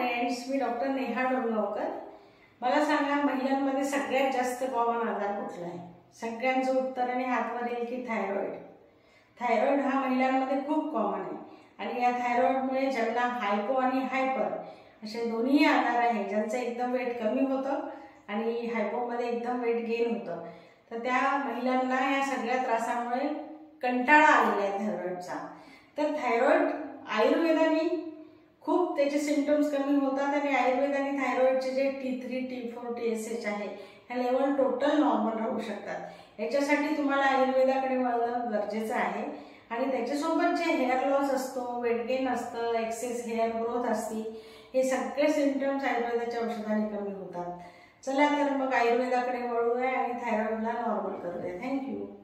Friends, मी doctor Neha डोंगावकर. मला सांगा, महिलांमध्ये सगळ्यात जास्त कॉमन आजार कुठला आहे? सगळ्यांचं उत्तर आणि हातवर येईल की थायरॉइड. थायरॉइड हा महिलांमध्ये खूप कॉमन आहे आणि या थायरॉइडमुळे ज्यांना हायपो आणि हायपर असे दोन्ही आजार आहेत, ज्यांचं एकदम वेट कमी होतं आणि हायपोमध्ये एकदम वेट गेन होतं, तर त्या महिलांना या सगळ्या त्रासामुळे कंटाळा आलेला आहे थायरॉइडचा. तर थायरॉइड आयुर्वेदाने खूप त्याचे सिम्पटम्स कमी होतात आणि आयुर्वेदाने थायरॉइडचे जे T3, T4, TSH आहे ह्या लेवल टोटल नॉर्मल राहू शकतात. याच्यासाठी तुम्हाला आयुर्वेदाकडे वळणं गरजेचं आहे. आणि त्याच्यासोबत जे हेअर लॉस असतो, वेट गेन असतं, एक्सेस हेअर ग्रोथ असते, हे सगळे सिम्पटम्स आयुर्वेदाच्या औषधाने कमी होतात. चला तर मग आयुर्वेदाकडे वळूया आणि थायरॉइडला नॉर्मल करूया. थँक्यू.